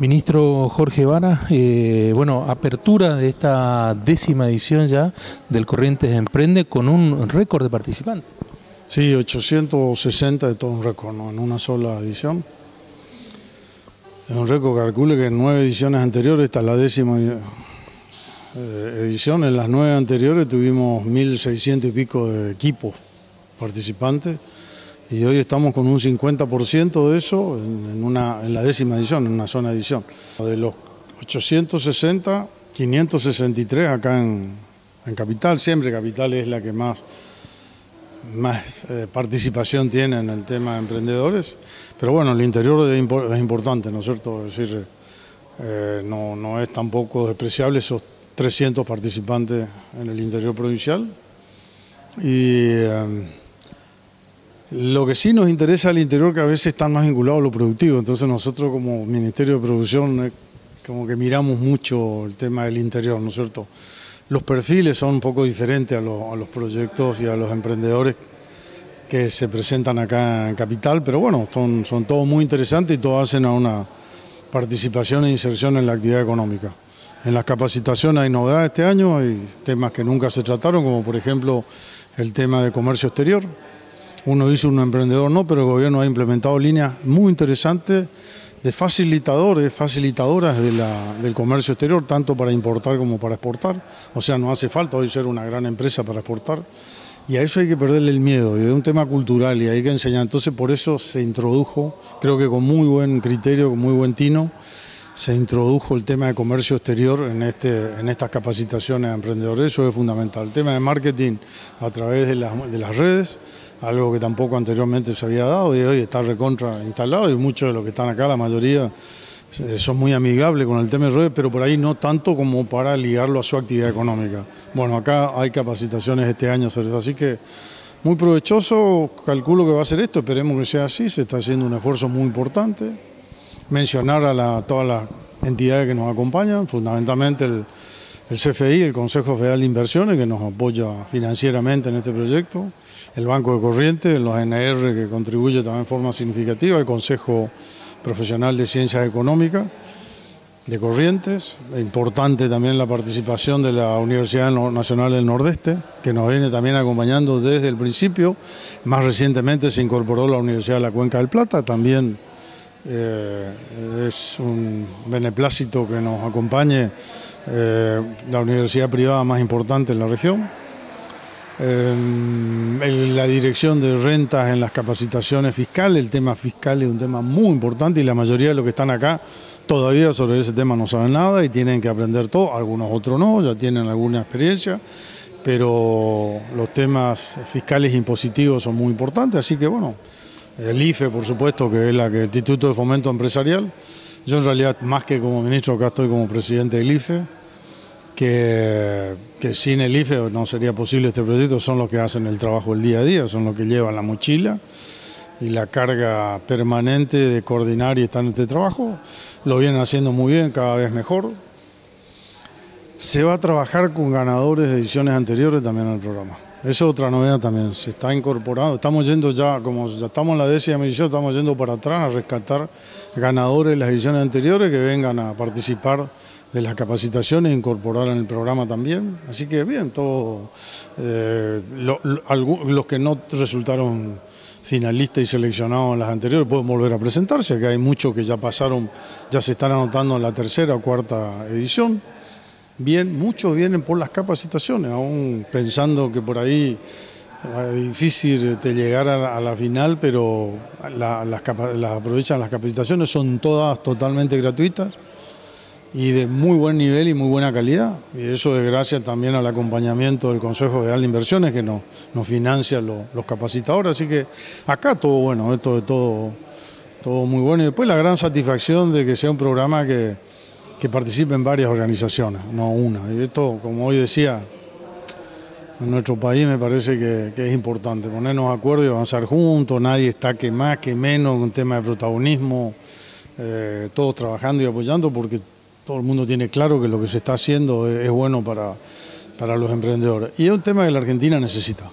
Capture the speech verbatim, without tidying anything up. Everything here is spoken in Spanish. Ministro Jorge Vara, eh, bueno, apertura de esta décima edición ya del Corrientes Emprende con un récord de participantes. Sí, ochocientos sesenta de todo un récord, ¿no? En una sola edición. Es un récord, calcule que en nueve ediciones anteriores, esta es la décima eh, edición, en las nueve anteriores tuvimos mil seiscientos y pico de equipos participantes. Y hoy estamos con un cincuenta por ciento de eso en, una, en la décima edición, en una sola edición. De los ochocientos sesenta, quinientos sesenta y tres acá en, en Capital, siempre Capital es la que más, más eh, participación tiene en el tema de emprendedores. Pero bueno, el interior es, impor, es importante, ¿no es cierto? Es decir, eh, no, no es tampoco despreciable esos trescientos participantes en el interior provincial. Y... Eh, Lo que sí nos interesa al interior, que a veces están más vinculados a lo productivo, entonces nosotros como Ministerio de Producción como que miramos mucho el tema del interior, ¿no es cierto? Los perfiles son un poco diferentes a, lo, a los proyectos y a los emprendedores que se presentan acá en Capital, pero bueno, son, son todos muy interesantes y todos hacen a una participación e inserción en la actividad económica. En las capacitaciones hay novedades este año, hay temas que nunca se trataron, como por ejemplo el tema de comercio exterior. Uno dice un emprendedor no, pero el gobierno ha implementado líneas muy interesantes de facilitadores, facilitadoras de la, del comercio exterior, tanto para importar como para exportar. O sea, no hace falta hoy ser una gran empresa para exportar. Y a eso hay que perderle el miedo, y es un tema cultural y hay que enseñar. Entonces por eso se introdujo, creo que con muy buen criterio, con muy buen tino, se introdujo el tema de comercio exterior en, este, en estas capacitaciones a emprendedores. Eso es fundamental. El tema de marketing a través de las, de las redes, algo que tampoco anteriormente se había dado y hoy está recontra instalado, y muchos de los que están acá, la mayoría, son muy amigables con el tema de redes, pero por ahí no tanto como para ligarlo a su actividad económica. Bueno, acá hay capacitaciones este año sobre eso, así que muy provechoso, calculo que va a ser esto, esperemos que sea así, se está haciendo un esfuerzo muy importante. Mencionar a la, todas las entidades que nos acompañan, fundamentalmente el, el C F I, el Consejo Federal de Inversiones, que nos apoya financieramente en este proyecto, el Banco de Corrientes, los A N R, que contribuye también de forma significativa, el Consejo Profesional de Ciencias Económicas de Corrientes, importante también la participación de la Universidad Nacional del Nordeste, que nos viene también acompañando desde el principio. Más recientemente se incorporó la Universidad de la Cuenca del Plata, también eh, es un beneplácito que nos acompañe eh, la universidad privada más importante en la región. La dirección de rentas en las capacitaciones fiscales, el tema fiscal es un tema muy importante y la mayoría de los que están acá todavía sobre ese tema no saben nada y tienen que aprender todo, algunos otros no, ya tienen alguna experiencia, pero los temas fiscales impositivos son muy importantes, así que bueno, el I F E por supuesto, que es la que el Instituto de Fomento Empresarial, yo en realidad más que como ministro acá estoy como presidente del I F E, Que, que sin el I F E no sería posible este proyecto, son los que hacen el trabajo el día a día, son los que llevan la mochila y la carga permanente de coordinar y estar en este trabajo, lo vienen haciendo muy bien, cada vez mejor. Se va a trabajar con ganadores de ediciones anteriores también al programa, esa es otra novedad también, se está incorporando, estamos yendo ya, como ya estamos en la décima edición, estamos yendo para atrás a rescatar ganadores de las ediciones anteriores que vengan a participar de las capacitaciones, incorporar en el programa también, así que bien, todo, eh, lo, lo, los que no resultaron finalistas y seleccionados en las anteriores pueden volver a presentarse, que hay muchos que ya pasaron, ya se están anotando en la tercera o cuarta edición, bien, muchos vienen por las capacitaciones, aún pensando que por ahí es difícil te llegar a la, a la final, pero la, las, las aprovechan, las capacitaciones son todas totalmente gratuitas, y de muy buen nivel y muy buena calidad, y eso es gracias también al acompañamiento del Consejo Federal de Inversiones que nos, nos financia lo, los capacitadores, así que acá todo bueno, esto de todo, todo muy bueno, y después la gran satisfacción de que sea un programa que, que participe en varias organizaciones, no una, y esto como hoy decía, en nuestro país me parece que, que es importante, ponernos de acuerdo y avanzar juntos, nadie está que más, que menos, un tema de protagonismo, eh, todos trabajando y apoyando porque todo el mundo tiene claro que lo que se está haciendo es bueno para, para los emprendedores. Y es un tema que la Argentina necesita.